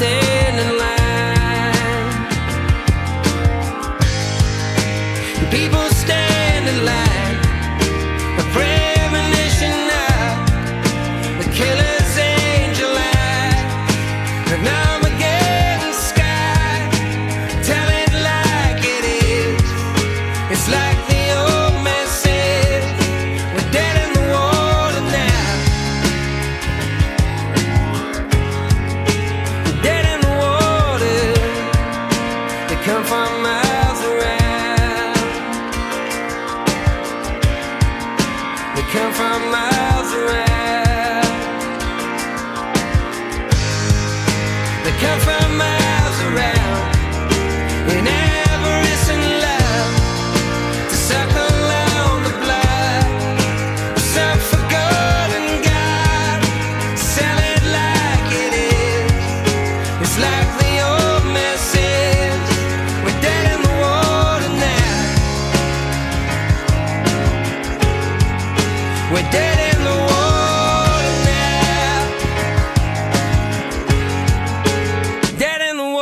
stand in line. People stand in line, a premonition of the killer's angel eye. And I'm against the sky, tell it like it is. It's like the old man said, we're dead in the water now. We're dead in the water. They come from miles around. They come from miles around. They come from miles around. In avarice and love, to suckle on the blood, search for gold and God, sell it like it is. It's like the old man said, we're dead in the water now. We're dead in the water now. Dead in the water.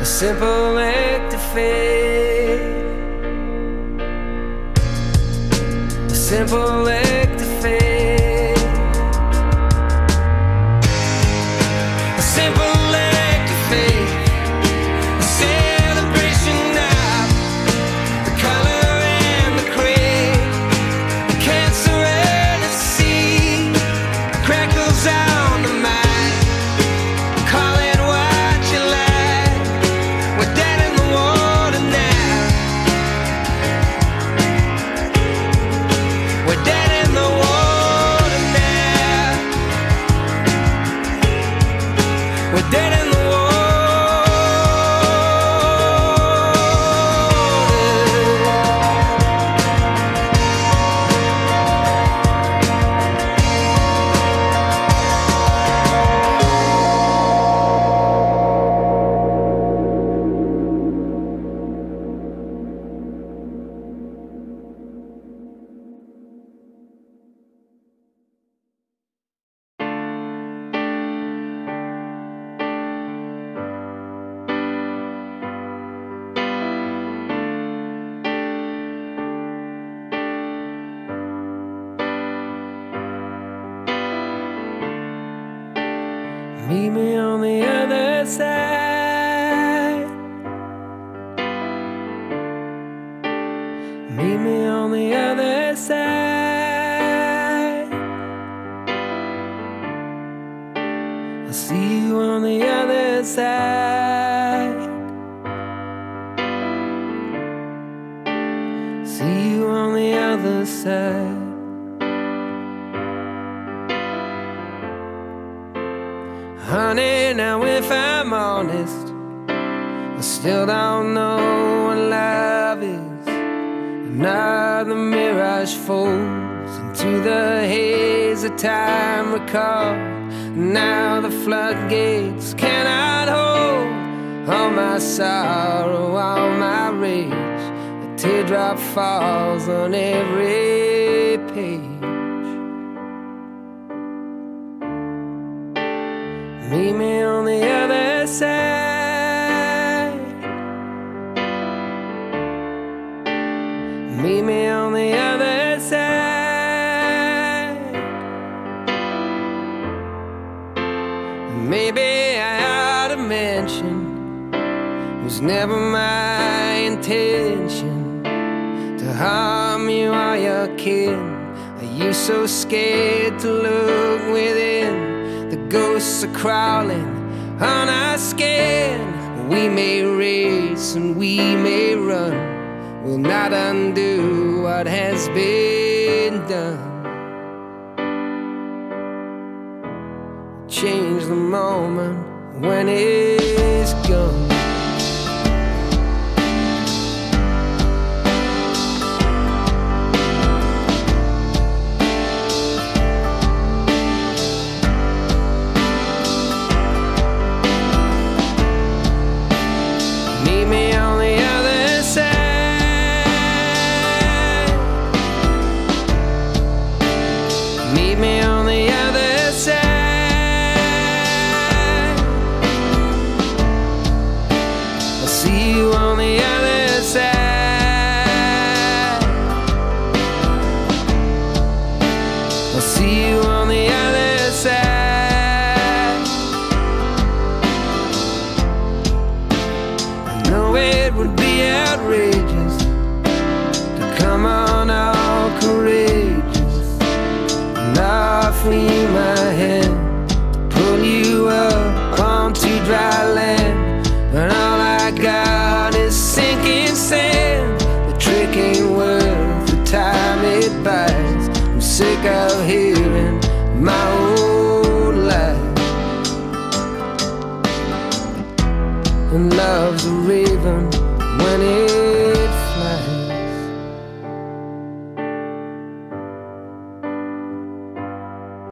A simple act of faith, a simple act of faith, a simple act of faith, a celebration of the color and the creed, the cancer and the seed, crackles on the mind. Call it what you like. We're dead in the water now. We're dead in the water now. We're dead in the meet me on the other side. Meet me on the other side. I'll see you on the other side. See you on the other side. Honey, now if I'm honest, I still don't know what love is. And now the mirage folds into the haze of time recalled. And now the floodgates cannot hold all my sorrow, all my rage. A teardrop falls on every page. Meet me on the other side. Meet me on the other side. Maybe I ought to mention it was never my intention to harm you or your kin. Are you so scared to look within? The ghosts are crawling on our skin. We may race and we may run, we'll not undo what has been done. Change the moment when it's gone. between my hands, pull you up onto dry land, and all I got is sinking sand. The trick ain't worth the time it buys. I'm sick of hearing my old lies. And love's a raven when it flies.